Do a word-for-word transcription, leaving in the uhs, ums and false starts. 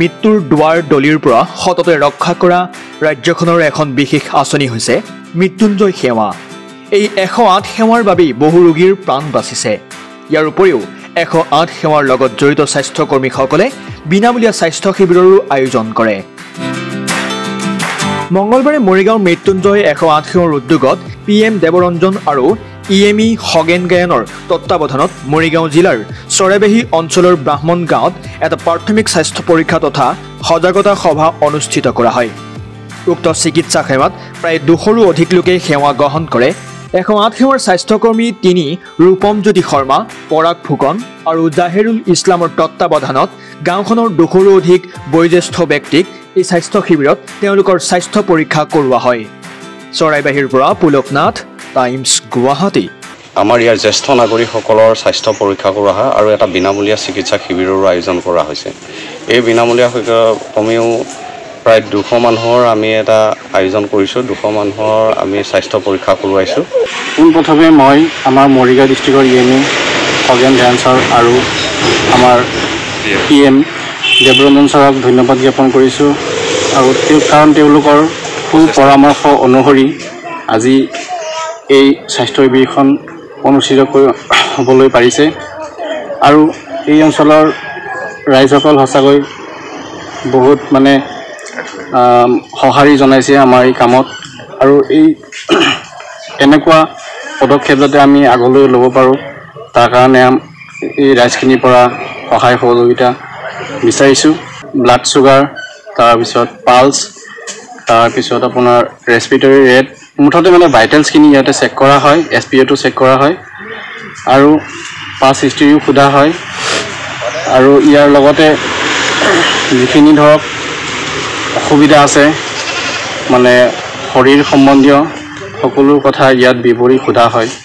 মৃত্যুৰ দুৱাৰ দলিৰ পৰা সততে ৰক্ষা কৰা ৰাজ্যখনৰ এখন বিশেষ আঁচনি হৈছে মৃত্যুঞ্জয় সেৱা। এই এশ আঠ সেৱাৰ বাবে বহু ৰোগীৰ প্ৰাণ বাচিছে। ইয়াৰ উপৰিও এশ আঠ সেৱাৰ লগত জড়িত স্বাস্থ্যকৰ্মীসকলে বিনামূলীয়া স্বাস্থ্য শিবিৰৰো আয়োজন কৰে। মঙলবাৰে মৰিগাঁও মৃত্যুঞ্জয় এশ আঠ সেৱাৰ উদ্যোগত পি এম দেৱ ৰঞ্জন আৰু ই এম ই খগেন গায়নৰ তত্বাৱধানত মৰিগাঁও জিলাৰ চৰাইবাহী অঞ্চলৰ ব্ৰাহ্মন গাঁৱত এটা প্ৰাথমিক স্বাস্থ্য পৰীক্ষা তথা সজাগতা সভা অনুষ্ঠিত কৰা হয়। উক্ত চিকিৎসা সেৱাত প্ৰায় দুশৰো অধিক লোকে সেৱা গ্ৰহণ কৰে। এশ আঠ সেৱাৰ স্বাস্থ্যকৰ্মী তিনি ৰূপমজ্যোতি শৰ্মা, পৰাগ ফুকন আৰু জাহেৰুল ইছলামৰ তত্বাৱধানত গাঁওখনৰ দুশৰো অধিক বয়োজ্যেষ্ঠ ব্যক্তিক এই স্বাস্থ্য শিবিৰত তেওঁলোকৰ স্বাস্থ্য পৰীক্ষা কৰোৱা হয়। চৰাইবাহীৰ পৰা পুলক নাথ, টাইমছ গুৱাহাটী। আমাৰ ইয়াৰ জ্যেষ্ঠ নাগৰিকসকলৰ স্বাস্থ্য পৰীক্ষা কৰা হয় আৰু এটা বিনামূলীয়া চিকিৎসা শিবিৰৰো আয়োজন কৰা হৈছে। এই বিনামূলীয়া কমেও প্ৰায় দুশ মানুহৰ আমি এটা আয়োজন কৰিছোঁ। দুশ মানুহৰ আমি স্বাস্থ্য পৰীক্ষা কৰোৱাইছোঁ। পোনপ্ৰথমে মই আমাৰ মৰিগাঁও ডিষ্ট্ৰিক্টৰ E M E Khagen Gayan sir আৰু আমাৰ পি এম দেৱ ৰঞ্জন ছাৰক ধন্যবাদ জ্ঞাপন কৰিছোঁ, আৰু কাৰণ তেওঁলোকৰ সু পৰামৰ্শ অনুসৰি আজি এই স্বাস্থ্য শিবিৰখন অনুষ্ঠিত কৰিবলৈ পাৰিছে, আৰু এই অঞ্চলৰ ৰাইজসকল সঁচাকৈ বহুত মানে সঁহাৰি জনাইছে আমাৰ এই কামত, আৰু এই এনেকুৱা পদক্ষেপ যাতে আমি আগলৈ ল'ব পাৰোঁ তাৰ কাৰণে এই ৰাইজখিনিৰ পৰা সহায় সহযোগিতা বিচাৰিছোঁ। ব্লাড চুগাৰ, তাৰপিছত পালছ, তাৰপিছত আপোনাৰ ৰেছপিৰেটৰী ৰেট, মুঠতে মানে ভাইটেলছখিনি ইয়াতে চেক কৰা হয়, এছ পি অ'টো চেক কৰা হয়, আৰু পাছ হিষ্ট্ৰীও সোধা হয়, আৰু ইয়াৰ লগতে যিখিনি ধৰক অসুবিধা আছে মানে শৰীৰ সম্বন্ধীয় সকলো কথা ইয়াত বিৱৰি সোধা হয়।